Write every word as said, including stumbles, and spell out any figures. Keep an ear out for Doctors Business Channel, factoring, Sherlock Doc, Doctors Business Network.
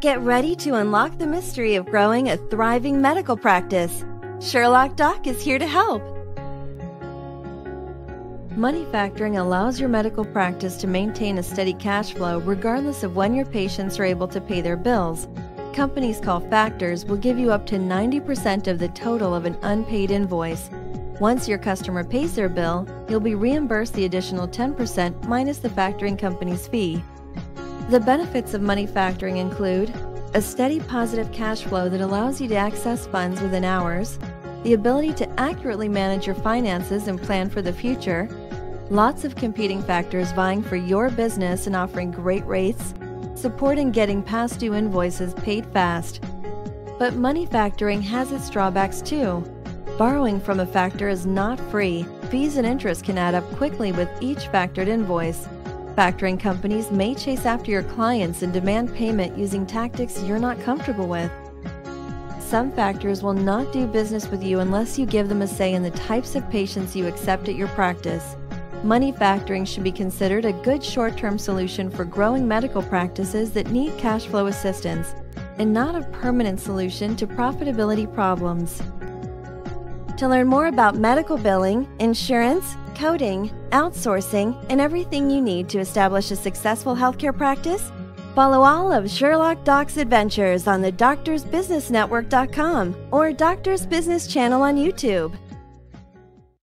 Get ready to unlock the mystery of growing a thriving medical practice. Sherlock Doc is here to help. Money factoring allows your medical practice to maintain a steady cash flow regardless of when your patients are able to pay their bills. Companies called factors will give you up to ninety percent of the total of an unpaid invoice. Once your customer pays their bill, you'll be reimbursed the additional ten percent minus the factoring company's fee. The benefits of money factoring include a steady positive cash flow that allows you to access funds within hours, the ability to accurately manage your finances and plan for the future, lots of competing factors vying for your business and offering great rates, support in getting past due invoices paid fast. But money factoring has its drawbacks too. Borrowing from a factor is not free. Fees and interest can add up quickly with each factored invoice. Factoring companies may chase after your clients and demand payment using tactics you're not comfortable with. Some factors will not do business with you unless you give them a say in the types of patients you accept at your practice. Money factoring should be considered a good short-term solution for growing medical practices that need cash flow assistance, and not a permanent solution to profitability problems. To learn more about medical billing, insurance, coding, outsourcing, and everything you need to establish a successful healthcare practice, follow all of Sherlock Doc's adventures on the doctors business network dot com or Doctors Business Channel on YouTube.